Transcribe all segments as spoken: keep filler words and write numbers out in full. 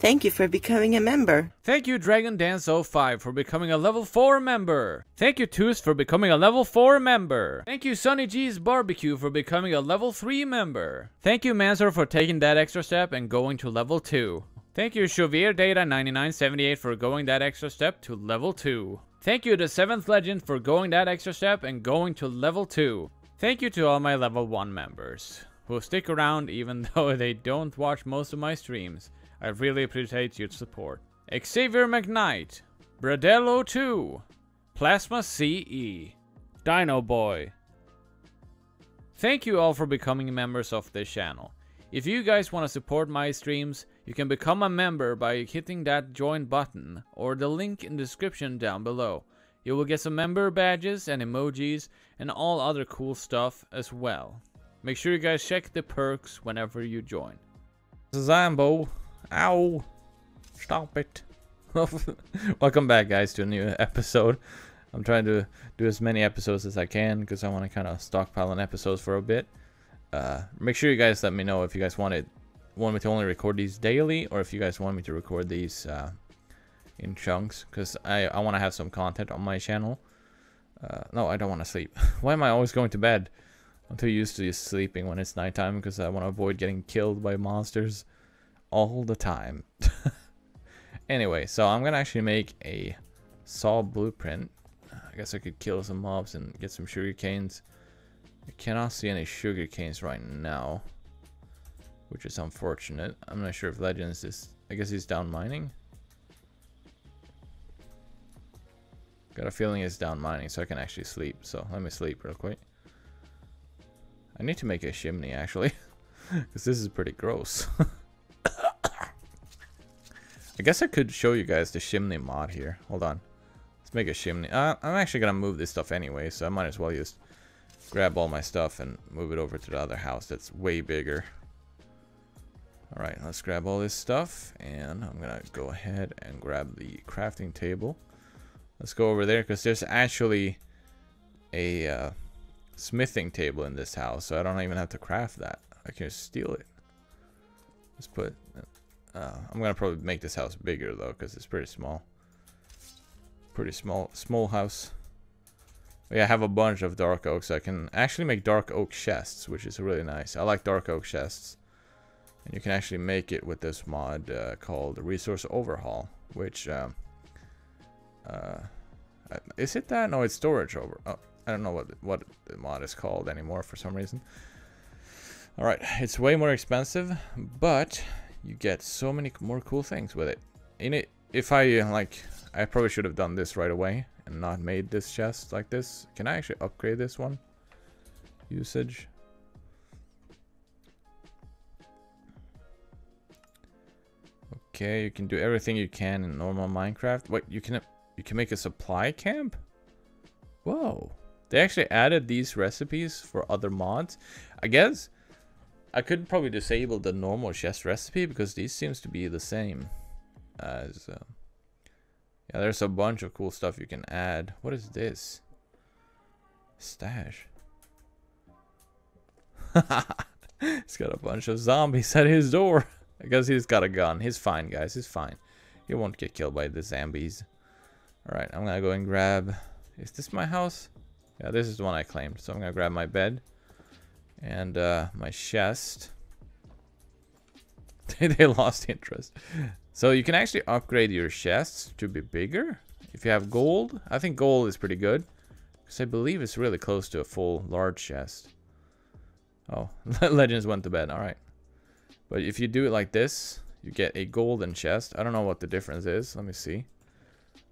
Thank you for becoming a member. Thank you, Dragon Dance oh five, for becoming a level four member. Thank you, Toooths, for becoming a level four member. Thank you, SunnyG's Barbecue, for becoming a level three member. Thank you, Mansor, for taking that extra step and going to level two. Thank you, showierdata nine nine seven eight, for going that extra step to level two. Thank you, The seventh Legend, for going that extra step and going to level two. Thank you to all my level one members, who stick around even though they don't watch most of my streams. I really appreciate your support. Xavier McKnight, Bradello two, Plasma C E, Dino Boy. Thank you all for becoming members of this channel. If you guys want to support my streams, you can become a member by hitting that join button or the link in the description down below. You will get some member badges and emojis and all other cool stuff as well. Make sure you guys check the perks whenever you join. Zambo. Ow. Stop it. Welcome back, guys, to a new episode. I'm trying to do as many episodes as I can because I want to kind of stockpile on episodes for a bit. Uh, make sure you guys let me know if you guys want, it, want me to only record these daily or if you guys want me to record these uh, in chunks, because I, I want to have some content on my channel. Uh, no, I don't want to sleep. Why am I always going to bed? I'm too used to just sleeping when it's nighttime because I want to avoid getting killed by monsters all the time. Anyway, so I'm going to actually make a saw blueprint. I guess I could kill some mobs and get some sugar canes. I cannot see any sugar canes right now, which is unfortunate. I'm not sure if Legends is... I guess he's down mining. Got a feeling he's down mining, so I can actually sleep. So let me sleep real quick. I need to make a chimney, actually, because this is pretty gross. I guess I could show you guys the chimney mod here. Hold on. Let's make a chimney. Uh, I'm actually going to move this stuff anyway, so I might as well just grab all my stuff and move it over to the other house that's way bigger. All right, let's grab all this stuff, and I'm going to go ahead and grab the crafting table. Let's go over there, because there's actually a... Uh, smithing table in this house, so I don't even have to craft that. I can just steal it. Let's put uh, I'm gonna probably make this house bigger though, because it's pretty small. Pretty small small house. But yeah, I have a bunch of dark oak, so I can actually make dark oak chests, which is really nice. I like dark oak chests, and you can actually make it with this mod uh, called Resource Overhaul, which um, uh, is it that? No, it's Storage Over. Oh, I don't know what what the mod is called anymore for some reason. All right, it's way more expensive, but you get so many more cool things with it. In it, if I like, I probably should have done this right away and not made this chest like this. Can I actually upgrade this one? Usage. Okay, you can do everything you can in normal Minecraft. Wait, you can you can make a supply camp? Whoa. They actually added these recipes for other mods. I guess I could probably disable the normal chest recipe because these seems to be the same. As uh, yeah, there's a bunch of cool stuff you can add. What is this? Stash. He's got a bunch of zombies at his door. I guess he's got a gun. He's fine, guys. He's fine. He won't get killed by the zombies. All right, I'm gonna go and grab. Is this my house? Yeah, this is the one I claimed, so I'm gonna grab my bed and uh, my chest. They lost interest. So you can actually upgrade your chests to be bigger if you have gold. I think gold is pretty good because I believe it's really close to a full large chest. Oh, Legends went to bed. All right, but if you do it like this, you get a golden chest. I don't know what the difference is. Let me see.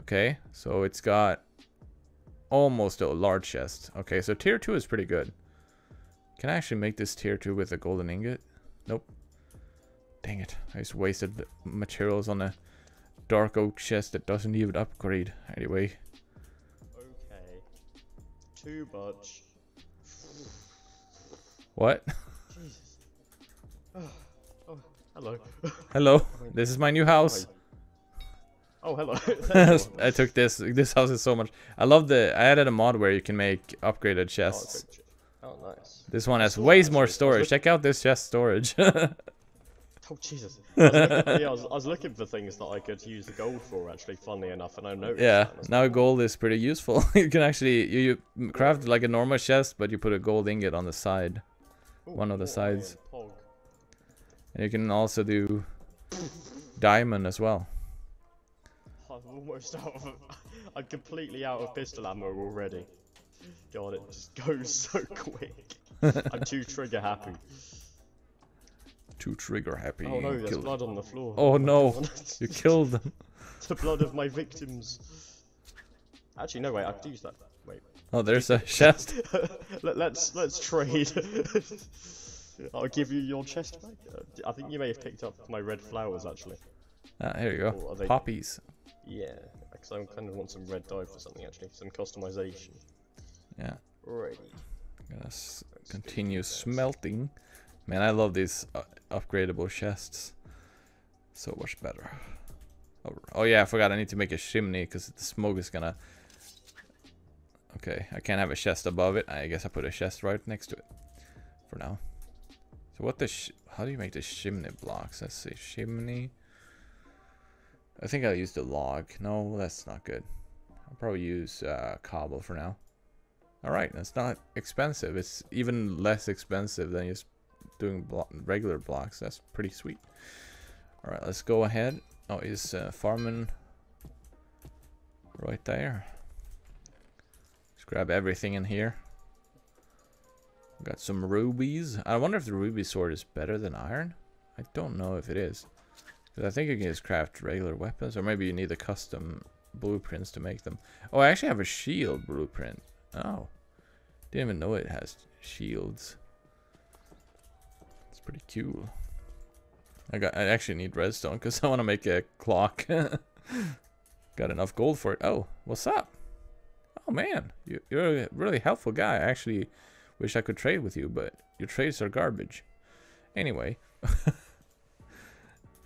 Okay, so it's got almost a large chest. Okay, so tier two is pretty good. Can I actually make this tier two with a golden ingot? Nope. Dang it. I just wasted the materials on a dark oak chest that doesn't even upgrade. Anyway. Okay. Too much. What? Jesus. Oh, oh, hello. Hello. This is my new house. Oh, hello. I took this. This house is so much. I love the... I added a mod where you can make upgraded chests. Oh, nice. This one has way more storage. Check out this chest storage. Oh, Jesus. I was, looking, yeah, I, was, I was looking for things that I could use the gold for, actually, funnily enough, and I noticed. Yeah, now gold is pretty useful. You can actually you, you craft like a normal chest, but you put a gold ingot on the side. Ooh, one of the sides. Man, and you can also do diamond as well. I'm almost out of... I'm completely out of pistol ammo already. God, it just goes so quick. I'm too trigger happy. Too trigger happy. Oh no, there's blood on the floor. Oh no, you killed them. The blood of my victims. Actually, no, wait, I have to use that. Wait. Oh, there's a chest. Let, let's let's trade. I'll give you your chest back. I think you may have picked up my red flowers, actually. Ah, here you go. Or are they... poppies. Yeah, because I kind of want some red dye for something, actually. Some customization. Yeah. Right. I'm gonna s continue smelting. Man, I love these uh, upgradable chests. So much better. Oh, oh yeah, I forgot I need to make a chimney because the smoke is gonna... Okay, I can't have a chest above it. I guess I put a chest right next to it for now. So what the... Sh how do you make the chimney blocks? Let's see, chimney... I think I'll use the log. No, that's not good. I'll probably use uh, cobble for now. Alright, that's not expensive. It's even less expensive than just doing blo regular blocks. That's pretty sweet. Alright, let's go ahead. Oh, is uh, farming right there. Let's grab everything in here. Got some rubies. I wonder if the ruby sword is better than iron. I don't know if it is. I think you can just craft regular weapons, or maybe you need the custom blueprints to make them. Oh, I actually have a shield blueprint. Oh, didn't even know it has shields. It's pretty cool. I got. I actually need redstone because I want to make a clock. Got enough gold for it. Oh, what's up? Oh man, you, you're a really helpful guy. I actually wish I could trade with you, but your trades are garbage. Anyway.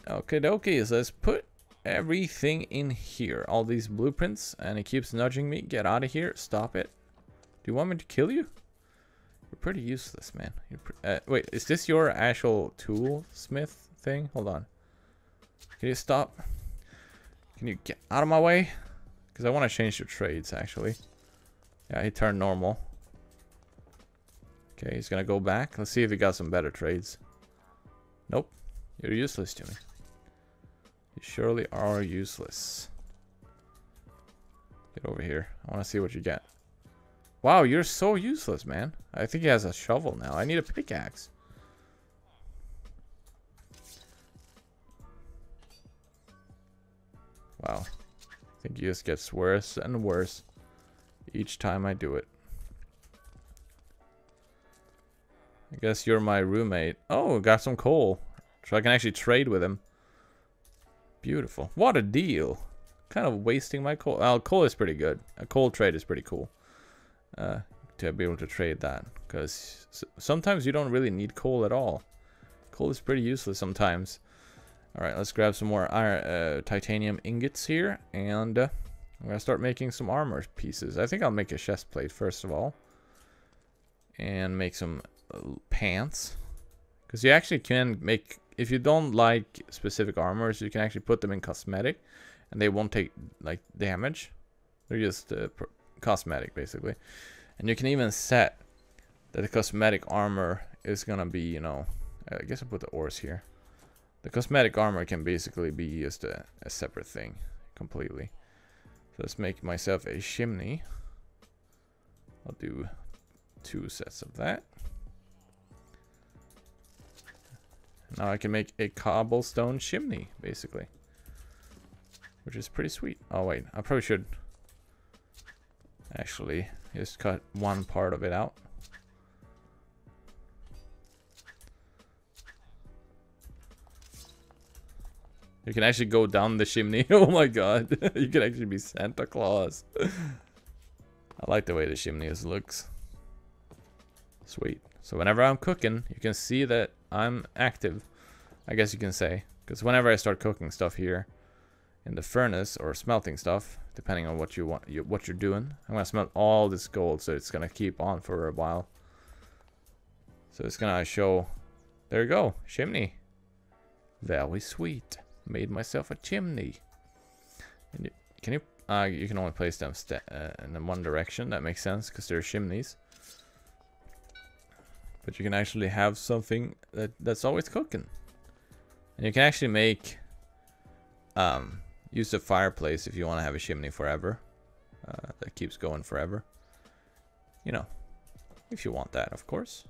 Okay, dokie, so let's put everything in here. All these blueprints, and it keeps nudging me. Get out of here. Stop it. Do you want me to kill you? You're pretty useless, man. You're pre uh, wait, is this your actual toolsmith thing? Hold on. Can you stop? Can you get out of my way? Because I want to change your trades, actually. Yeah, he turned normal. Okay, he's going to go back. Let's see if he got some better trades. Nope. You're useless to me. You surely are useless. Get over here. I want to see what you get. Wow, you're so useless, man. I think he has a shovel now. I need a pickaxe. Wow. I think he just gets worse and worse each time I do it. I guess you're my roommate. Oh, got some coal. So I can actually trade with him. Beautiful. What a deal. Kind of wasting my coal. Oh, coal is pretty good. A coal trade is pretty cool. Uh, to be able to trade that. Because sometimes you don't really need coal at all. Coal is pretty useless sometimes. Alright, let's grab some more iron, uh, titanium ingots here. And uh, I'm going to start making some armor pieces. I think I'll make a chest plate first of all. And make some uh, pants. Because you actually can make... If you don't like specific armors, you can actually put them in cosmetic, and they won't take like damage. They're just uh, cosmetic basically, and you can even set that the cosmetic armor is gonna be, you know, I guess I put the ores here. The cosmetic armor can basically be just a, a separate thing completely. So let's make myself a chimney. I'll do two sets of that. Now I can make a cobblestone chimney, basically. Which is pretty sweet. Oh, wait. I probably should actually just cut one part of it out. You can actually go down the chimney. Oh, my God. You can actually be Santa Claus. I like the way the chimney is looks. Sweet. So whenever I'm cooking, you can see that I'm active, I guess you can say, because whenever I start cooking stuff here in the furnace or smelting stuff, depending on what you want, you, what you're doing, I'm gonna smelt all this gold, so it's gonna keep on for a while. So it's gonna show. There you go, chimney. Very sweet. Made myself a chimney. And you, can you? Uh, you can only place them st uh, in one direction. That makes sense because they're chimneys. But you can actually have something that that's always cooking, and you can actually make um use the fireplace if you want to have a chimney forever. Uh, that keeps going forever. You know, if you want that, of course.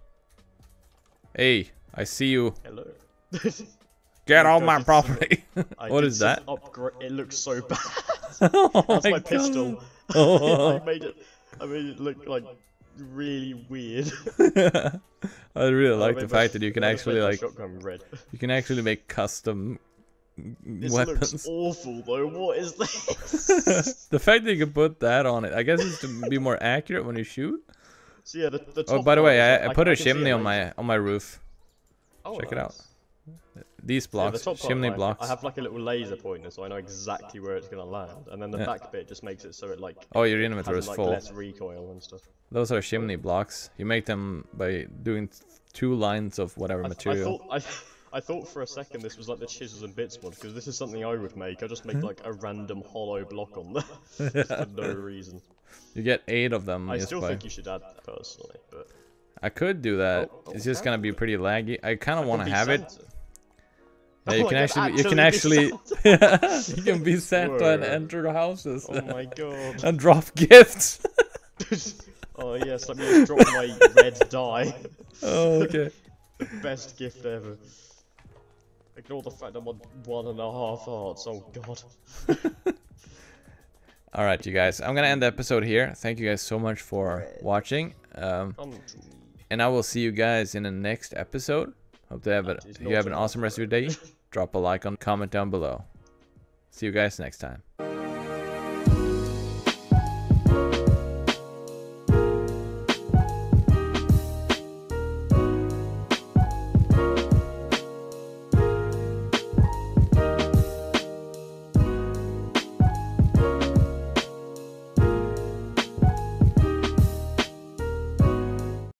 Hey, I see you. Hello. Get on my property. What is that? It looks so bad. Oh, that's my, my pistol. Oh. I made it. I made it look like really weird. I really like I the fact my, that you can I actually like shotgun red. You can actually make custom this weapons. Looks awful though. What is this? The fact that you can put that on it, I guess, is to be more accurate when you shoot. So yeah, the, the top oh, by the way, I, I put I, a I chimney on my on my roof. Oh, check nice. It out. These blocks, yeah, the chimney line, blocks. I have like a little laser pointer, so I know exactly where it's gonna land. And then the yeah. back bit just makes it so it like. Oh, your inventory is like full. Less recoil and stuff. Those are chimney blocks. You make them by doing two lines of whatever I, material. I thought, I, I thought for a second this was like the chisels and bits mod, because this is something I would make. I just make like a random hollow block on them yeah. for no reason. You get eight of them. I still by... think you should add that personally, but. I could do that. Oh, oh, it's just gonna be pretty laggy. I kind of want to have Santa. It. Yeah, you, oh, can actually, you can actually, you can actually, you can be Santa Whoa. And enter houses. Oh my god! And drop gifts. Oh yes, I'm gonna drop my red dye. Oh okay. The best gift ever. Ignore the fact I'm on one and a half hearts. Oh god. All right, you guys. I'm gonna end the episode here. Thank you guys so much for watching. Um, and I will see you guys in the next episode. Hope they have it. You have an awesome rest of your day. Drop a like and comment down below. See you guys next time.